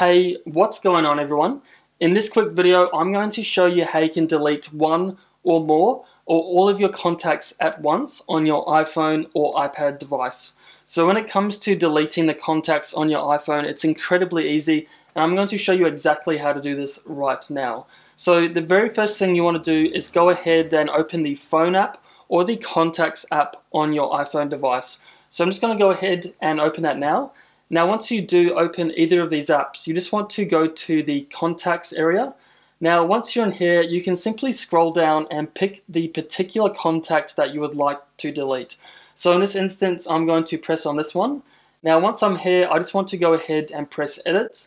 Hey, what's going on everyone? In this quick video, I'm going to show you how you can delete one or more or all of your contacts at once on your iPhone or iPad device. So when it comes to deleting the contacts on your iPhone, it's incredibly easy, and I'm going to show you exactly how to do this right now. So the very first thing you want to do is go ahead and open the phone app or the contacts app on your iPhone device. So I'm just going to go ahead and open that now. Now once you do open either of these apps, you just want to go to the contacts area. Now once you're in here, you can simply scroll down and pick the particular contact that you would like to delete. So in this instance, I'm going to press on this one. Now once I'm here, I just want to go ahead and press edit.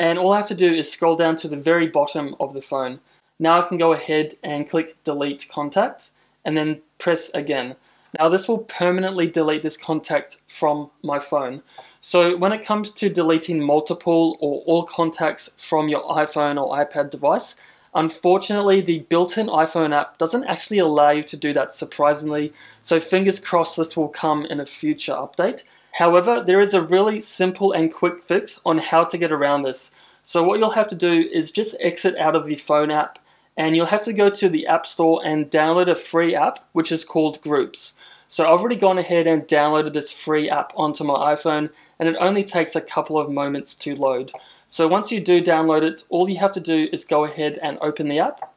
And all I have to do is scroll down to the very bottom of the phone. Now I can go ahead and click delete contact and then press again. Now this will permanently delete this contact from my phone. So when it comes to deleting multiple or all contacts from your iPhone or iPad device, unfortunately the built-in iPhone app doesn't actually allow you to do that, surprisingly, so fingers crossed this will come in a future update. However, there is a really simple and quick fix on how to get around this. So what you'll have to do is just exit out of the phone app, and you'll have to go to the App Store and download a free app, which is called Groups. So I've already gone ahead and downloaded this free app onto my iPhone, and it only takes a couple of moments to load. So once you do download it, all you have to do is go ahead and open the app.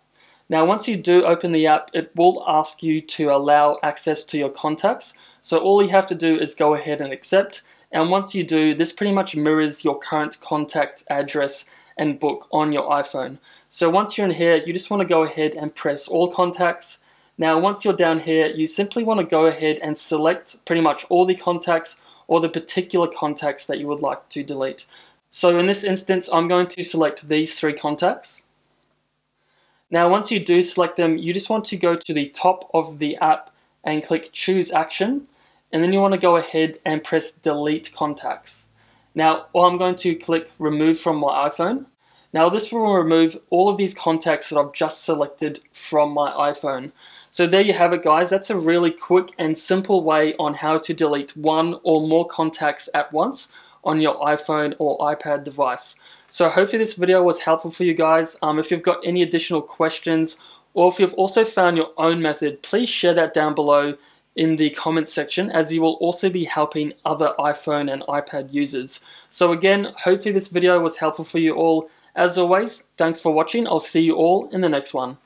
Now once you do open the app, it will ask you to allow access to your contacts. So all you have to do is go ahead and accept, and once you do, this pretty much mirrors your current contact address and book on your iPhone. So once you're in here, you just want to go ahead and press all contacts. Now once you're down here, you simply want to go ahead and select pretty much all the contacts or the particular contacts that you would like to delete. So in this instance, I'm going to select these three contacts. Now once you do select them, you just want to go to the top of the app and click choose action, and then you want to go ahead and press delete contacts. Now I'm going to click remove from my iPhone. Now this will remove all of these contacts that I've just selected from my iPhone. So there you have it guys, that's a really quick and simple way on how to delete one or more contacts at once on your iPhone or iPad device. So hopefully this video was helpful for you guys. If you've got any additional questions, or if you've also found your own method, please share that down below in the comments section, as you will also be helping other iPhone and iPad users. So again, hopefully this video was helpful for you all. As always, thanks for watching. I'll see you all in the next one.